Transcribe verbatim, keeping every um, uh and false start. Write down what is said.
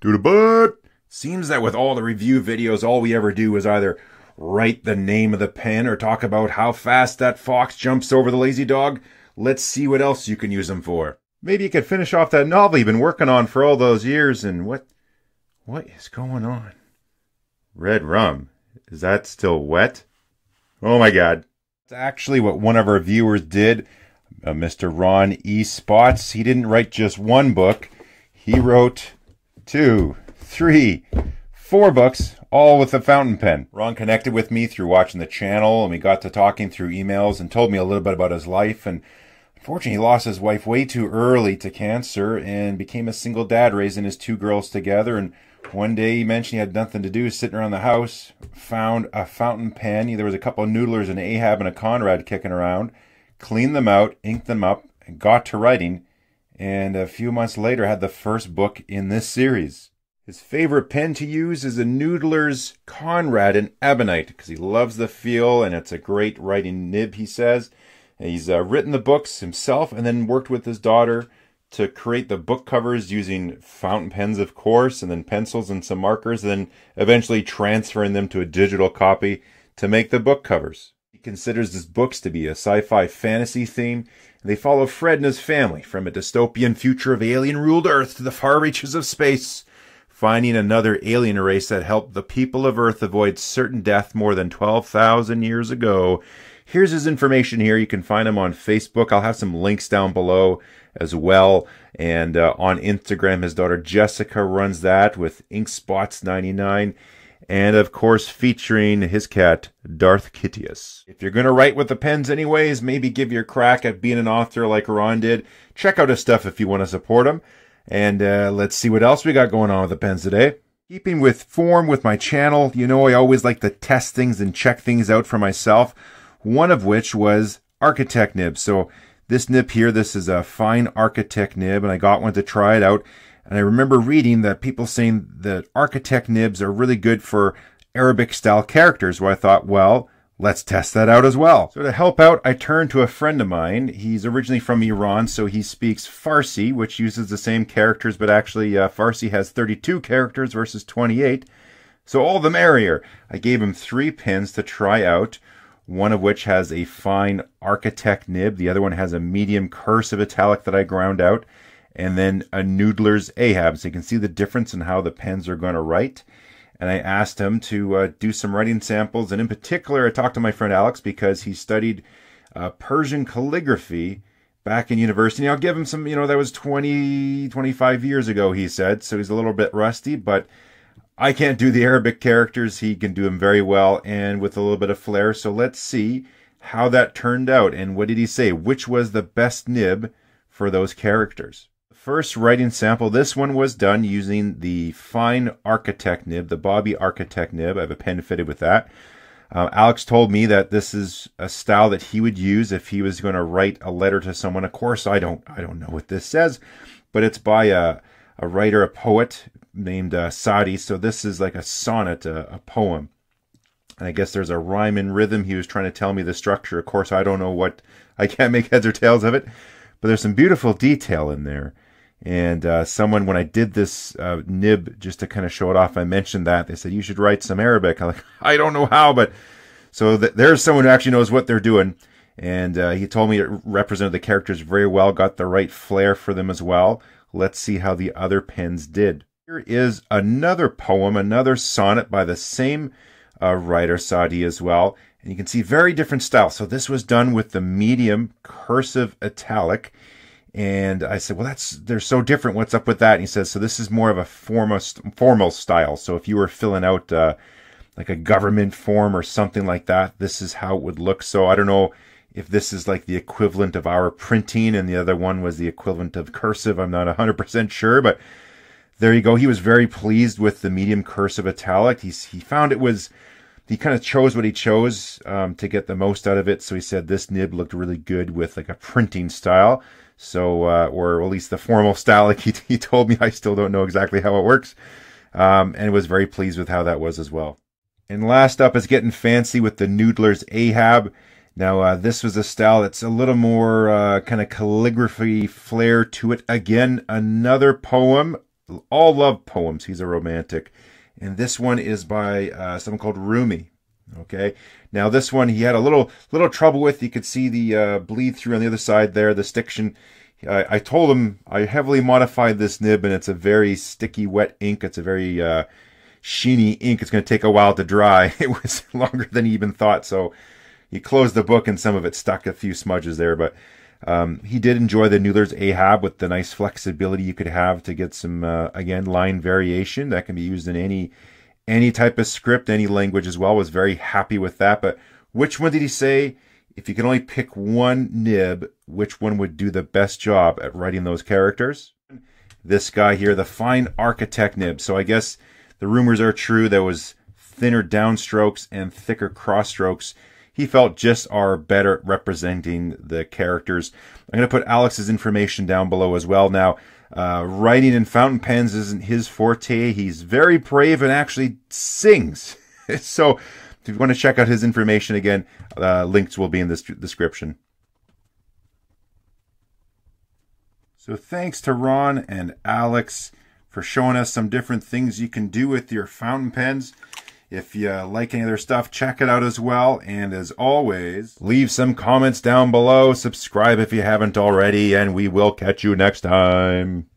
Doodlebud! Seems that with all the review videos, all we ever do is either write the name of the pen or talk about how fast that fox jumps over the lazy dog. Let's see what else you can use them for. Maybe you could finish off that novel you've been working on for all those years, and what... what is going on? Red rum. Is that still wet? Oh my god. That's actually what one of our viewers did, uh, Mister Ron E. Spots. He didn't write just one book. He wrote two, three, four books, all with a fountain pen. Ron connected with me through watching the channel, and we got to talking through emails and told me a little bit about his life. And unfortunately, he lost his wife way too early to cancer and became a single dad, raising his two girls together. And one day he mentioned he had nothing to do, sitting around the house, found a fountain pen. There was a couple of Noodlers, an Ahab and a Conrad kicking around, cleaned them out, inked them up, and got to writing. And a few months later had the first book in this series. His favorite pen to use is a Noodler's Conrad in Ebonite, because he loves the feel and it's a great writing nib, he says. And he's uh, written the books himself and then worked with his daughter to create the book covers using fountain pens, of course, and then pencils and some markers, and then eventually transferring them to a digital copy to make the book covers. He considers his books to be a sci-fi fantasy theme. They follow Fred and his family from a dystopian future of alien-ruled Earth to the far reaches of space, finding another alien race that helped the people of Earth avoid certain death more than twelve thousand years ago. Here's his information here. You can find him on Facebook. I'll have some links down below as well. And uh, on Instagram, his daughter Jessica runs that with Inkspots ninety-nine. And, of course, featuring his cat, Darth Kittius. If you're going to write with the pens anyways, maybe give your crack at being an author like Ron did. Check out his stuff if you want to support him. And uh, let's see what else we got going on with the pens today. Keeping with form with my channel, you know I always like to test things and check things out for myself. One of which was architect nib. So this nib here, this is a fine architect nib, and I got one to try it out. And I remember reading that people saying that architect nibs are really good for Arabic style characters, where I thought, well, let's test that out as well. So to help out, I turned to a friend of mine. He's originally from Iran, so he speaks Farsi, which uses the same characters, but actually uh, Farsi has thirty-two characters versus twenty-eight. So all the merrier. I gave him three pins to try out. One of which has a fine architect nib. The other one has a medium cursive italic that I ground out. And then a Noodler's Ahab. So you can see the difference in how the pens are going to write. And I asked him to uh, do some writing samples. And in particular, I talked to my friend Alex because he studied uh, Persian calligraphy back in university. Now, I'll give him some, you know, that was twenty, twenty-five years ago, he said. So he's a little bit rusty, but I can't do the Arabic characters. He can do them very well and with a little bit of flair. So let's see how that turned out. And what did he say? Which was the best nib for those characters? The first writing sample, this one was done using the fine architect nib, the Bobby architect nib. I have a pen fitted with that. Uh, Alex told me that this is a style that he would use if he was going to write a letter to someone. Of course, I don't, I don't know what this says, but it's by a, a writer, a poet, named uh, Saadi. So this is like a sonnet, a, a poem. And I guess there's a rhyme and rhythm. He was trying to tell me the structure. Of course, I don't know what, I can't make heads or tails of it. But there's some beautiful detail in there. And uh, someone, when I did this uh, nib, just to kind of show it off, I mentioned that. They said, you should write some Arabic. I'm like, I don't know how, but... So th there's someone who actually knows what they're doing. And uh, he told me it represented the characters very well, got the right flair for them as well. Let's see how the other pens did. Here is another poem, another sonnet by the same uh, writer, Saadi, as well. And you can see very different styles. So this was done with the medium cursive italic. And I said, well, that's they're so different. What's up with that? And he says, so this is more of a formal, formal style. So if you were filling out uh, like a government form or something like that, this is how it would look. So I don't know if this is like the equivalent of our printing and the other one was the equivalent of cursive. I'm not one hundred percent sure, but... there you go. He was very pleased with the medium cursive italic. He, he found it was, he kind of chose what he chose um, to get the most out of it. So he said this nib looked really good with like a printing style. So, uh, or at least the formal style, like he, he told me. I still don't know exactly how it works. Um, and was very pleased with how that was as well. And last up is getting fancy with the Noodler's Ahab. Now, uh, this was a style that's a little more uh, kind of calligraphy flair to it. Again, another poem. all love poems. He's a romantic. And this one is by uh, someone called Rumi. Okay, now this one he had a little little trouble with. You could see the uh, bleed through on the other side there, the stiction. I, I told him I heavily modified this nib, and it's a very sticky, wet ink. It's a very uh, sheeny ink. It's going to take a while to dry. It was longer than he even thought, so he closed the book, and some of it stuck, a few smudges there. But um, he did enjoy the Noodler's Ahab with the nice flexibility you could have to get some, uh, again, line variation. That can be used in any... any type of script, any language as well. Was very happy with that. But which one did he say, if you can only pick one nib, which one would do the best job at writing those characters? This guy here, the fine architect nib. So I guess the rumors are true. There was thinner downstrokes and thicker cross strokes. He felt just are better at representing the characters. I'm going to put Alex's information down below as well. Now, uh, writing in fountain pens isn't his forte. He's very brave and actually sings. So if you want to check out his information again, uh, links will be in this description. So thanks to Ron and Alex for showing us some different things you can do with your fountain pens. If you like any other stuff, check it out as well. And as always, leave some comments down below. Subscribe if you haven't already. And we will catch you next time.